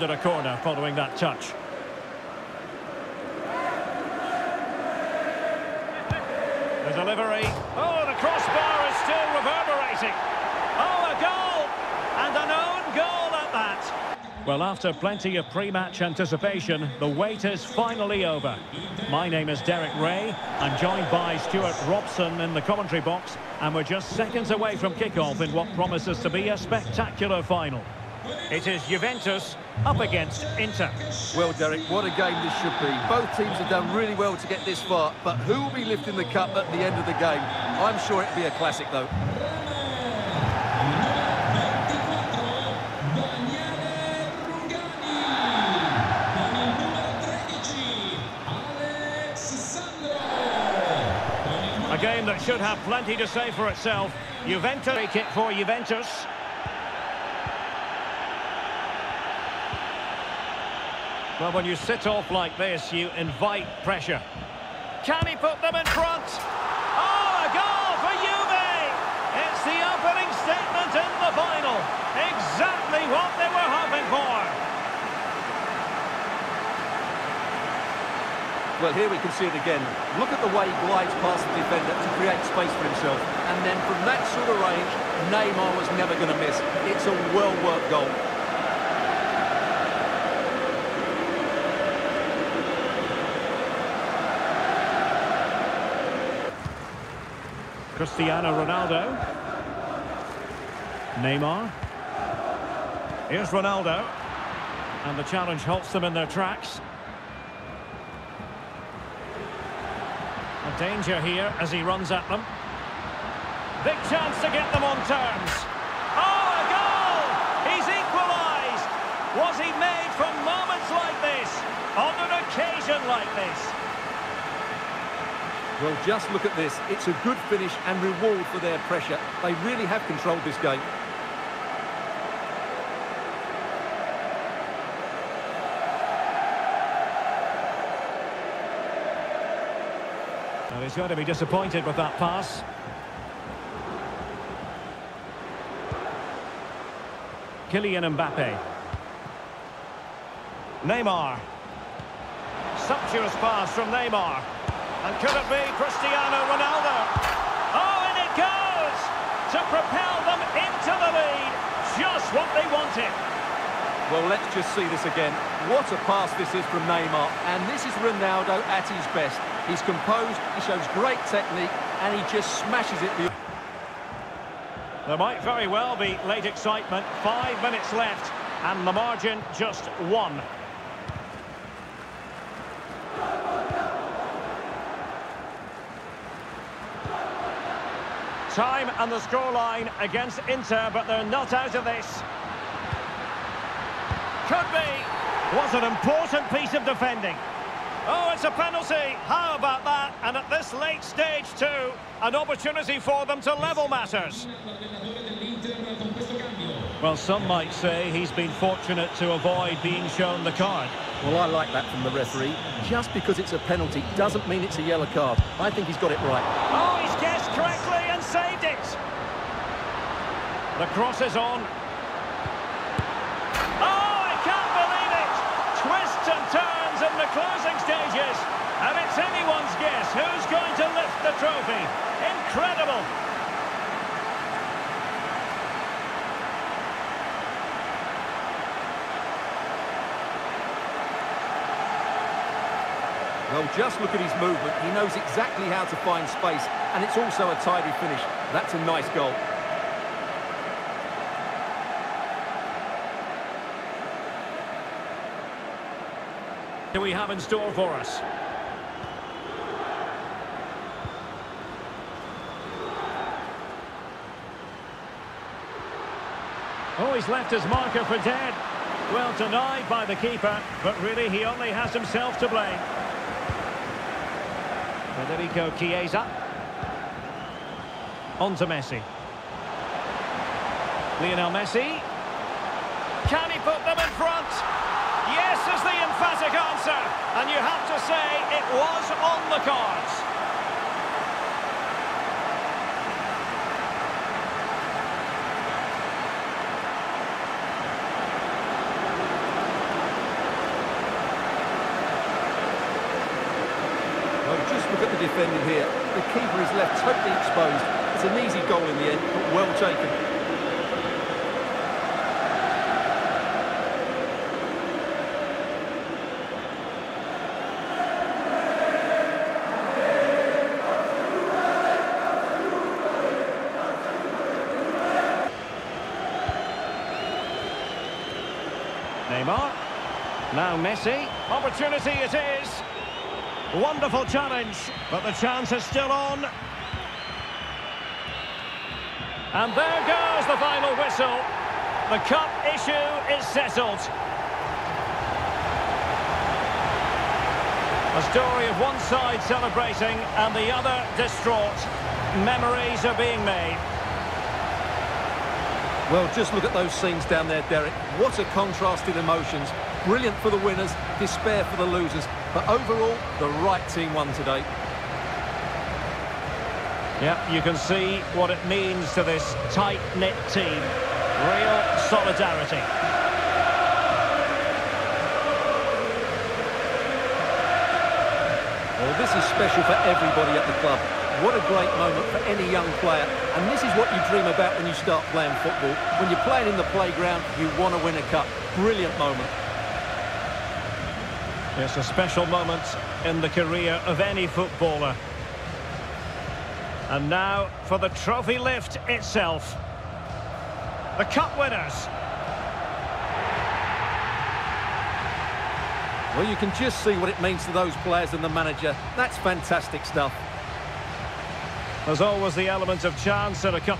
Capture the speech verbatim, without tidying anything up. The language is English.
awarded a corner following that touch. The delivery. Oh, the crossbar is still reverberating. Oh, a goal! And an own goal at that. Well, after plenty of pre-match anticipation, the wait is finally over. My name is Derek Ray. I'm joined by Stuart Robson in the commentary box, and we're just seconds away from kickoff in what promises to be a spectacular final. It is Juventus up against Inter. Well, Derek, what a game this should be. Both teams have done really well to get this far, but who will be lifting the cup at the end of the game? I'm sure it'll be a classic, though. A game that should have plenty to say for itself. Juventus take it for Juventus. Well, when you sit off like this, you invite pressure. Can he put them in front? Oh, a goal for Juve! It's the opening statement in the final. Exactly what they were hoping for. Well, here we can see it again. Look at the way he glides past the defender to create space for himself. And then from that sort of range, Neymar was never going to miss. It's a well-worked goal. Cristiano Ronaldo. Neymar. Here's Ronaldo. And the challenge halts them in their tracks. A danger here as he runs at them. Big chance to get them on terms. Oh, a goal! He's equalised! Was he made for moments like this? On an occasion like this? Well, just look at this. It's a good finish and reward for their pressure. They really have controlled this game. Well, he's going to be disappointed with that pass. Kylian Mbappe. Neymar. Sumptuous pass from Neymar. And could it be Cristiano Ronaldo? Oh, and it goes! To propel them into the lead. Just what they wanted. Well, let's just see this again. What a pass this is from Neymar. And this is Ronaldo at his best. He's composed, he shows great technique, and he just smashes it. There might very well be late excitement. Five minutes left, and the margin just one. Time and the scoreline against Inter, but they're not out of this. Could be. Was an important piece of defending. Oh, it's a penalty. How about that? And at this late stage, too, an opportunity for them to level matters. Well, some might say he's been fortunate to avoid being shown the card. Well, I like that from the referee. Just because it's a penalty doesn't mean it's a yellow card. I think he's got it right. Oh, he's guessed correctly and saved it. The cross is on. Oh, I can't believe it. Twists and turns in the closing stages. And it's anyone's guess who's going to lift the trophy. Incredible. Well, just look at his movement. He knows exactly how to find space, and it's also a tidy finish. That's a nice goal. What do we have in store for us? Oh, he's left his marker for dead. Well, denied by the keeper, but really he only has himself to blame. Federico Chiesa. On to Messi. Lionel Messi. Can he put them in front? Yes is the emphatic answer. And you have to say it was on the cards. the defending here. The keeper is left totally exposed. It's an easy goal in the end, but well taken. Neymar, now Messi, opportunity it is, wonderful challenge, but the chance is still on, and there goes the final whistle, the cup issue is settled. A story of one side celebrating and the other distraught, memories are being made. Well, just look at those scenes down there, Derek. What a contrasted emotions. Brilliant for the winners, despair for the losers. But overall, the right team won today. Yeah, you can see what it means to this tight-knit team. Real solidarity. Well, this is special for everybody at the club. What a great moment for any young player. And this is what you dream about when you start playing football. When you're playing in the playground, you want to win a cup. Brilliant moment. It's a special moment in the career of any footballer. And now for the trophy lift itself. The cup winners. Well, you can just see what it means to those players and the manager. That's fantastic stuff. There's always the element of chance at a cup.